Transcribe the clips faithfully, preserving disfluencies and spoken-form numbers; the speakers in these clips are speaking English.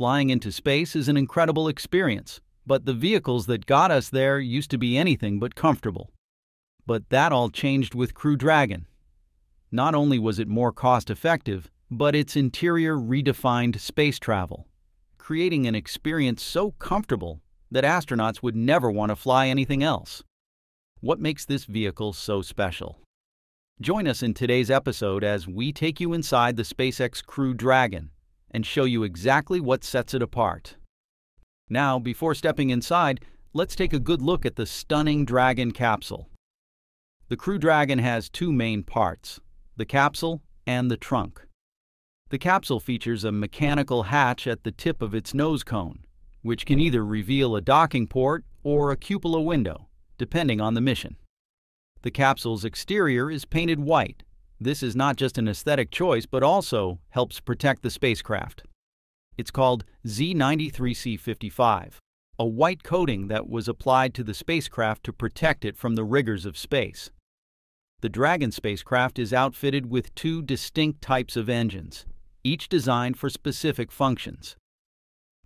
Flying into space is an incredible experience, but the vehicles that got us there used to be anything but comfortable. But that all changed with Crew Dragon. Not only was it more cost-effective, but its interior redefined space travel, creating an experience so comfortable that astronauts would never want to fly anything else. What makes this vehicle so special? Join us in today's episode as we take you inside the SpaceX Crew Dragon and show you exactly what sets it apart. Now, before stepping inside, let's take a good look at the stunning Dragon capsule. The Crew Dragon has two main parts, the capsule and the trunk. The capsule features a mechanical hatch at the tip of its nose cone, which can either reveal a docking port or a cupola window, depending on the mission. The capsule's exterior is painted white. This is not just an aesthetic choice, but also helps protect the spacecraft. It's called Z ninety-three C fifty-five, a white coating that was applied to the spacecraft to protect it from the rigors of space. The Dragon spacecraft is outfitted with two distinct types of engines, each designed for specific functions.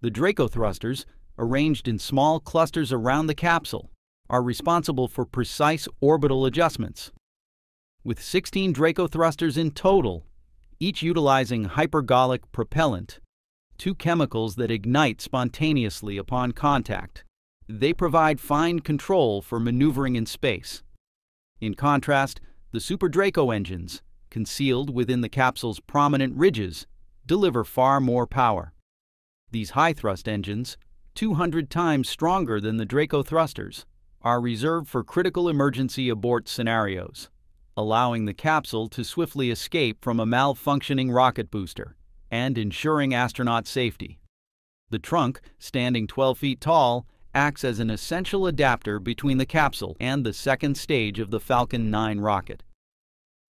The Draco thrusters, arranged in small clusters around the capsule, are responsible for precise orbital adjustments. With sixteen Draco thrusters in total, each utilizing hypergolic propellant, two chemicals that ignite spontaneously upon contact. They provide fine control for maneuvering in space. In contrast, the SuperDraco engines, concealed within the capsule's prominent ridges, deliver far more power. These high-thrust engines, two hundred times stronger than the Draco thrusters, are reserved for critical emergency abort scenarios, allowing the capsule to swiftly escape from a malfunctioning rocket booster and ensuring astronaut safety. The trunk, standing twelve feet tall, acts as an essential adapter between the capsule and the second stage of the Falcon nine rocket.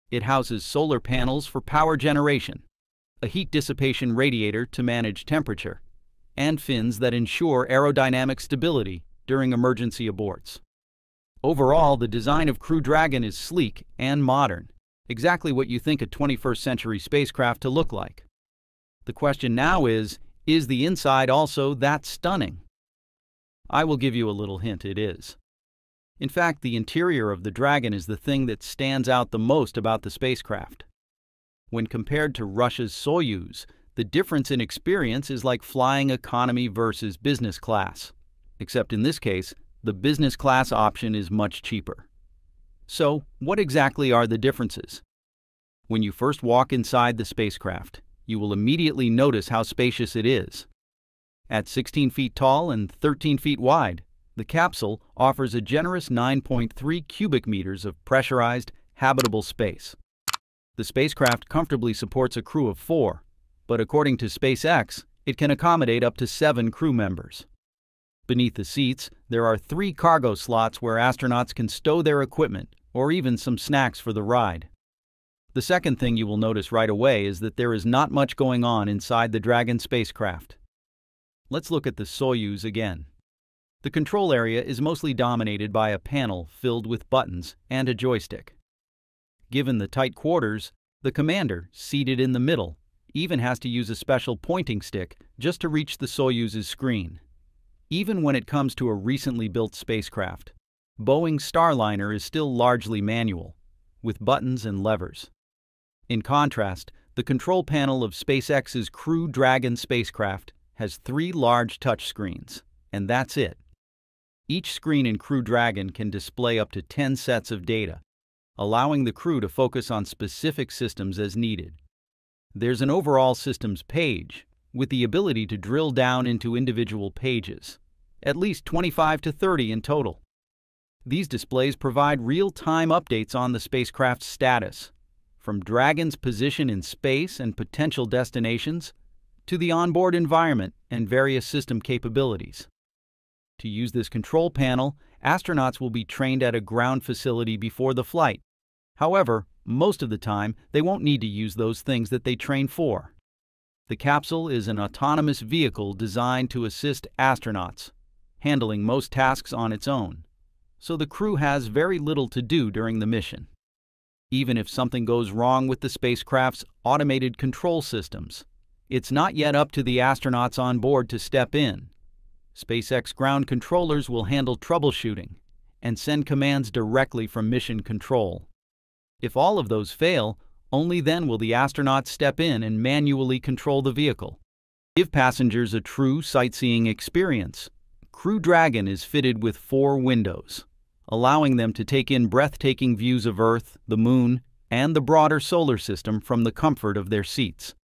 It houses solar panels for power generation, a heat dissipation radiator to manage temperature, and fins that ensure aerodynamic stability during emergency aborts. Overall, the design of Crew Dragon is sleek and modern, exactly what you think a twenty-first century spacecraft to look like. The question now is, is the inside also that stunning? I will give you a little hint, it is. In fact, the interior of the Dragon is the thing that stands out the most about the spacecraft. When compared to Russia's Soyuz, the difference in experience is like flying economy versus business class, except in this case, the business class option is much cheaper. So, what exactly are the differences? When you first walk inside the spacecraft, you will immediately notice how spacious it is. At sixteen feet tall and thirteen feet wide, the capsule offers a generous nine point three cubic meters of pressurized, habitable space. The spacecraft comfortably supports a crew of four, but according to SpaceX, it can accommodate up to seven crew members. Beneath the seats, there are three cargo slots where astronauts can stow their equipment or even some snacks for the ride. The second thing you will notice right away is that there is not much going on inside the Dragon spacecraft. Let's look at the Soyuz again. The control area is mostly dominated by a panel filled with buttons and a joystick. Given the tight quarters, the commander, seated in the middle, even has to use a special pointing stick just to reach the Soyuz's screen. Even when it comes to a recently built spacecraft, Boeing Starliner is still largely manual, with buttons and levers. In contrast, the control panel of SpaceX's Crew Dragon spacecraft has three large touchscreens, and that's it. Each screen in Crew Dragon can display up to ten sets of data, allowing the crew to focus on specific systems as needed. There's an overall systems page, with the ability to drill down into individual pages, at least twenty-five to thirty in total. These displays provide real-time updates on the spacecraft's status, from Dragon's position in space and potential destinations, to the onboard environment and various system capabilities. To use this control panel, astronauts will be trained at a ground facility before the flight. However, most of the time, they won't need to use those things that they train for. The capsule is an autonomous vehicle designed to assist astronauts, handling most tasks on its own, so the crew has very little to do during the mission. Even if something goes wrong with the spacecraft's automated control systems, it's not yet up to the astronauts on board to step in. SpaceX ground controllers will handle troubleshooting and send commands directly from mission control. If all of those fail, only then will the astronauts step in and manually control the vehicle. Give passengers a true sightseeing experience. Crew Dragon is fitted with four windows, allowing them to take in breathtaking views of Earth, the Moon, and the broader solar system from the comfort of their seats.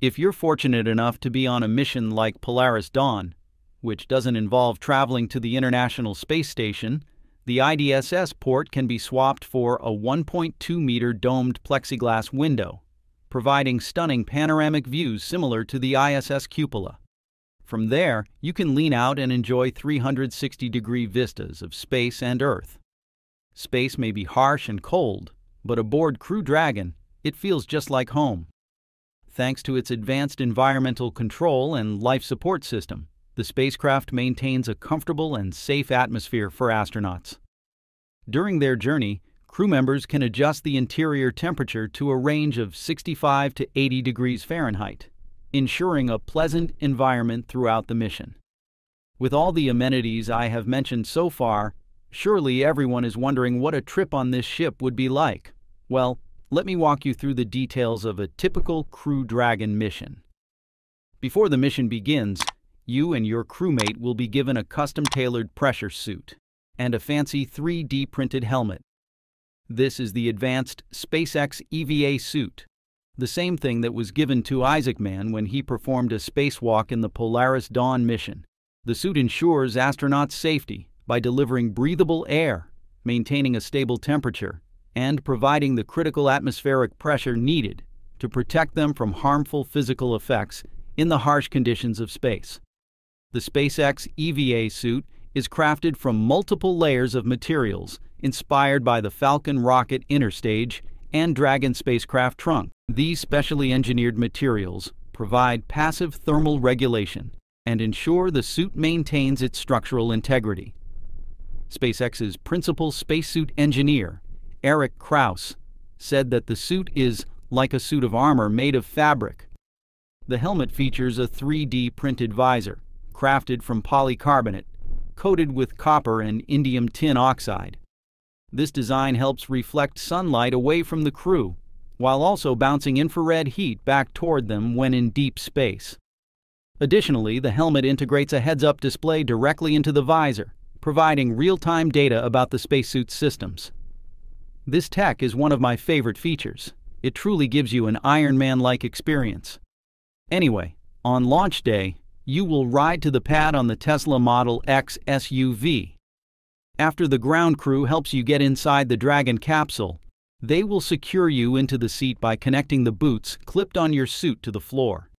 If you're fortunate enough to be on a mission like Polaris Dawn, which doesn't involve traveling to the International Space Station, the I S S port can be swapped for a one point two meter domed plexiglass window, providing stunning panoramic views similar to the I S S cupola. From there, you can lean out and enjoy three hundred sixty degree vistas of space and Earth. Space may be harsh and cold, but aboard Crew Dragon, it feels just like home. Thanks to its advanced environmental control and life support system, the spacecraft maintains a comfortable and safe atmosphere for astronauts. During their journey, crew members can adjust the interior temperature to a range of sixty-five to eighty degrees Fahrenheit, ensuring a pleasant environment throughout the mission. With all the amenities I have mentioned so far, surely everyone is wondering what a trip on this ship would be like. Well, let me walk you through the details of a typical Crew Dragon mission. Before the mission begins, you and your crewmate will be given a custom-tailored pressure suit and a fancy three D printed helmet. This is the advanced SpaceX E V A suit, the same thing that was given to Isaacman when he performed a spacewalk in the Polaris Dawn mission. The suit ensures astronauts' safety by delivering breathable air, maintaining a stable temperature, and providing the critical atmospheric pressure needed to protect them from harmful physical effects in the harsh conditions of space. The SpaceX E V A suit is crafted from multiple layers of materials inspired by the Falcon rocket interstage and Dragon spacecraft trunk. These specially engineered materials provide passive thermal regulation and ensure the suit maintains its structural integrity. SpaceX's principal spacesuit engineer, Eric Krauss, said that the suit is like a suit of armor made of fabric. The helmet features a three D printed visor, crafted from polycarbonate, coated with copper and indium tin oxide. This design helps reflect sunlight away from the crew, while also bouncing infrared heat back toward them when in deep space. Additionally, the helmet integrates a heads-up display directly into the visor, providing real-time data about the spacesuit systems. This tech is one of my favorite features. It truly gives you an Iron Man-like experience. Anyway, on launch day, you will ride to the pad on the Tesla Model X S U V. After the ground crew helps you get inside the Dragon capsule, they will secure you into the seat by connecting the boots clipped on your suit to the floor.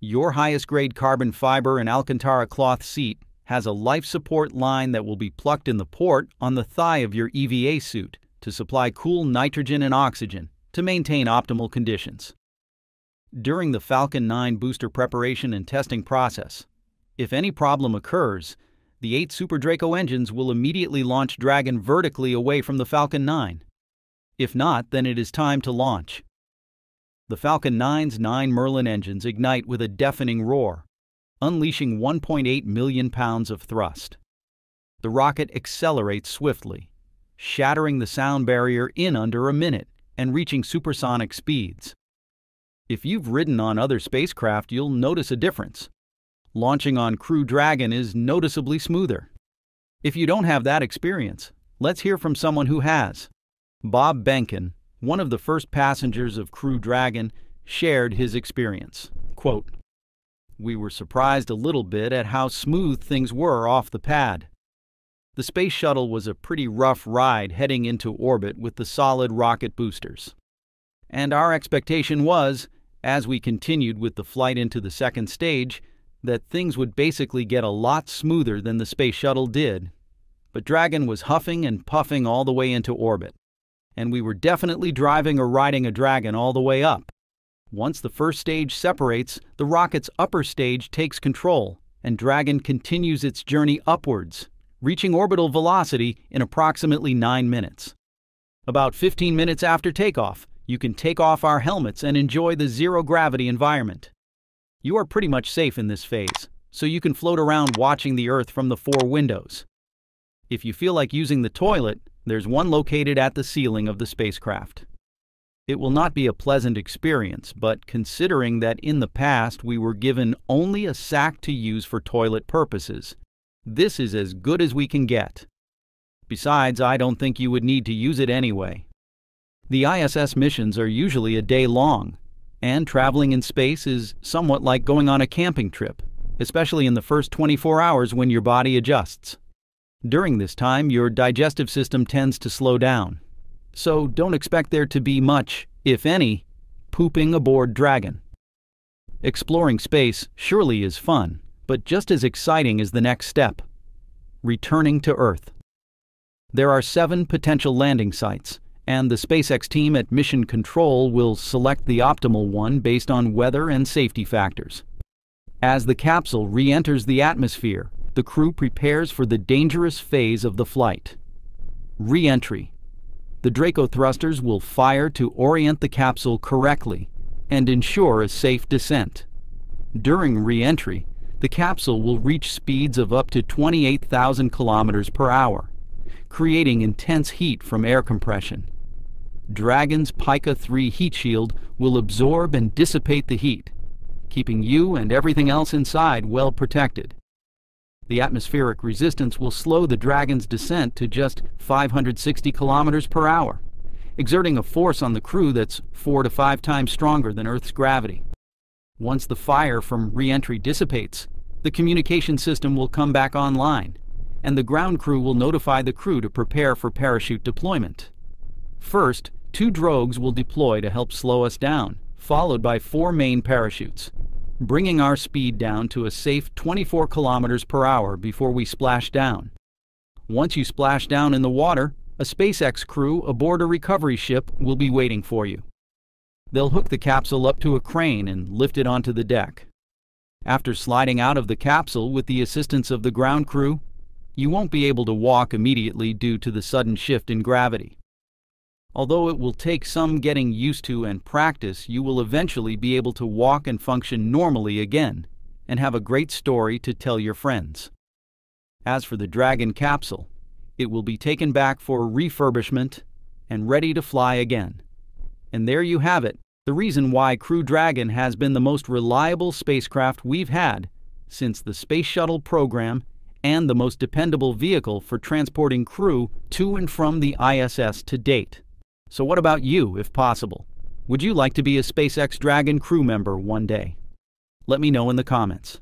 Your highest-grade carbon fiber and Alcantara cloth seat has a life support line that will be plucked in the port on the thigh of your E V A suit to supply cool nitrogen and oxygen to maintain optimal conditions. During the Falcon nine booster preparation and testing process, if any problem occurs, the eight SuperDraco engines will immediately launch Dragon vertically away from the Falcon nine. If not, then it is time to launch. The Falcon nine's nine Merlin engines ignite with a deafening roar, unleashing one point eight million pounds of thrust. The rocket accelerates swiftly, shattering the sound barrier in under a minute and reaching supersonic speeds. If you've ridden on other spacecraft, you'll notice a difference. Launching on Crew Dragon is noticeably smoother. If you don't have that experience, let's hear from someone who has. Bob Behnken, one of the first passengers of Crew Dragon, shared his experience. Quote, "We were surprised a little bit at how smooth things were off the pad. The space shuttle was a pretty rough ride heading into orbit with the solid rocket boosters. And our expectation was, as we continued with the flight into the second stage, that things would basically get a lot smoother than the space shuttle did. But Dragon was huffing and puffing all the way into orbit, and we were definitely driving or riding a Dragon all the way up. Once the first stage separates, the rocket's upper stage takes control, and Dragon continues its journey upwards, reaching orbital velocity in approximately nine minutes. About fifteen minutes after takeoff, you can take off our helmets and enjoy the zero-gravity environment. You are pretty much safe in this phase, so you can float around watching the Earth from the four windows. If you feel like using the toilet, there's one located at the ceiling of the spacecraft. It will not be a pleasant experience, but considering that in the past we were given only a sack to use for toilet purposes, this is as good as we can get. Besides, I don't think you would need to use it anyway. The I S S missions are usually a day long, and traveling in space is somewhat like going on a camping trip, especially in the first twenty-four hours when your body adjusts. During this time, your digestive system tends to slow down, so don't expect there to be much, if any, pooping aboard Dragon. Exploring space surely is fun, but just as exciting is the next step: returning to Earth. There are seven potential landing sites, and the SpaceX team at Mission Control will select the optimal one based on weather and safety factors. As the capsule re-enters the atmosphere, the crew prepares for the dangerous phase of the flight: re-entry. The Draco thrusters will fire to orient the capsule correctly and ensure a safe descent. During re-entry, the capsule will reach speeds of up to twenty-eight thousand kilometers per hour, creating intense heat from air compression. Dragon's PICA three heat shield will absorb and dissipate the heat, keeping you and everything else inside well protected. The atmospheric resistance will slow the Dragon's descent to just five hundred sixty kilometers per hour, exerting a force on the crew that's four to five times stronger than Earth's gravity. Once the fire from re-entry dissipates, the communication system will come back online, and the ground crew will notify the crew to prepare for parachute deployment. First, two drogues will deploy to help slow us down, followed by four main parachutes, bringing our speed down to a safe twenty-four kilometers per hour before we splash down. Once you splash down in the water, a SpaceX crew aboard a recovery ship will be waiting for you. They'll hook the capsule up to a crane and lift it onto the deck. After sliding out of the capsule with the assistance of the ground crew, you won't be able to walk immediately due to the sudden shift in gravity. Although it will take some getting used to and practice, you will eventually be able to walk and function normally again, and have a great story to tell your friends. As for the Dragon capsule, it will be taken back for refurbishment and ready to fly again. And there you have it, the reason why Crew Dragon has been the most reliable spacecraft we've had since the Space Shuttle program, and the most dependable vehicle for transporting crew to and from the I S S to date. So what about you, if possible? Would you like to be a SpaceX Dragon crew member one day? Let me know in the comments.